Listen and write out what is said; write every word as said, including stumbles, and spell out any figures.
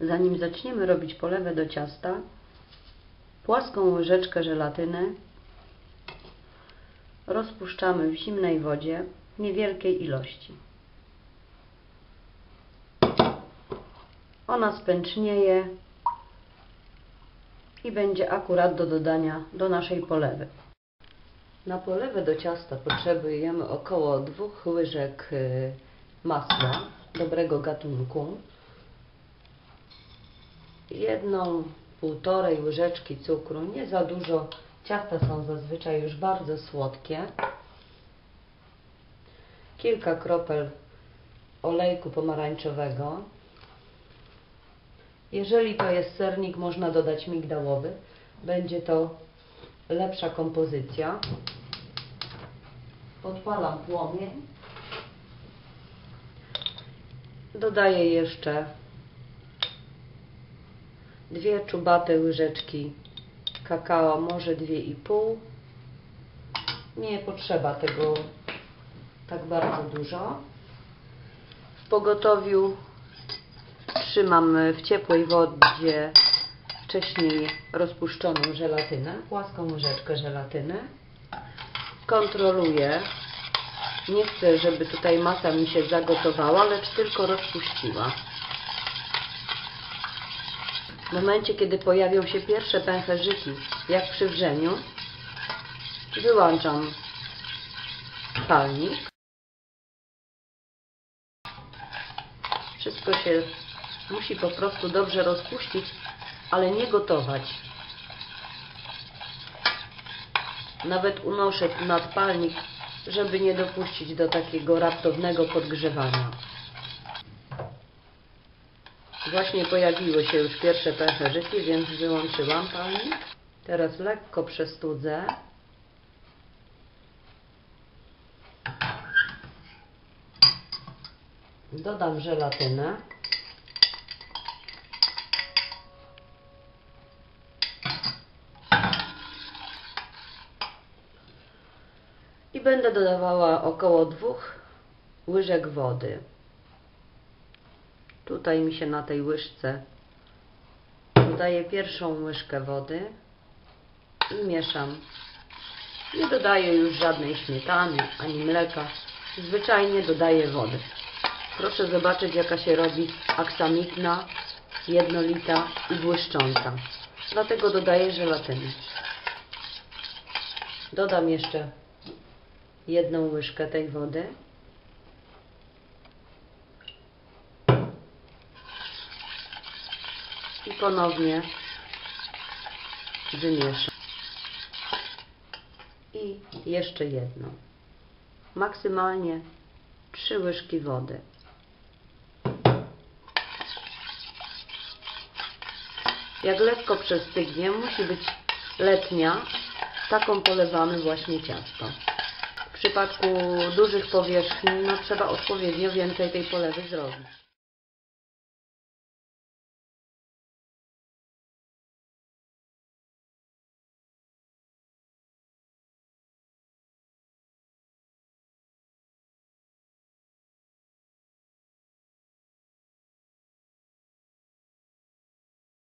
Zanim zaczniemy robić polewę do ciasta, płaską łyżeczkę żelatyny rozpuszczamy w zimnej wodzie niewielkiej ilości. Ona spęcznieje i będzie akurat do dodania do naszej polewy. Na polewę do ciasta potrzebujemy około dwóch łyżek masła dobrego gatunku, jedną, półtorej łyżeczki cukru, nie za dużo, ciasta są zazwyczaj już bardzo słodkie, kilka kropel olejku pomarańczowego. Jeżeli to jest sernik, można dodać migdałowy, będzie to lepsza kompozycja. Podpalam płomień. Dodaję jeszcze dwie czubate łyżeczki kakao, może dwie i pół. Nie potrzeba tego tak bardzo dużo. W pogotowiu trzymam w ciepłej wodzie wcześniej rozpuszczoną żelatynę, płaską łyżeczkę żelatyny. Kontroluję. Nie chcę, żeby tutaj masa mi się zagotowała, lecz tylko rozpuściła. W momencie, kiedy pojawią się pierwsze pęcherzyki, jak przy wrzeniu, wyłączam palnik. Wszystko się musi po prostu dobrze rozpuścić, ale nie gotować. Nawet unoszę nad palnik, żeby nie dopuścić do takiego raptownego podgrzewania. Właśnie pojawiły się już pierwsze pęcherzyki, więc wyłączyłam palnik. Teraz lekko przestudzę. Dodam żelatynę. I będę dodawała około dwóch łyżek wody. Tutaj mi się na tej łyżce dodaję pierwszą łyżkę wody i mieszam. Nie dodaję już żadnej śmietany ani mleka. Zwyczajnie dodaję wody. Proszę zobaczyć, jaka się robi aksamitna, jednolita i błyszcząca. Dlatego dodaję żelatynę. Dodam jeszcze jedną łyżkę tej wody. I ponownie wymieszam. I jeszcze jedną. Maksymalnie trzy łyżki wody. Jak lekko przestygnie, musi być letnia. Taką polewamy właśnie ciasto. W przypadku dużych powierzchni no, trzeba odpowiednio więcej tej polewy zrobić.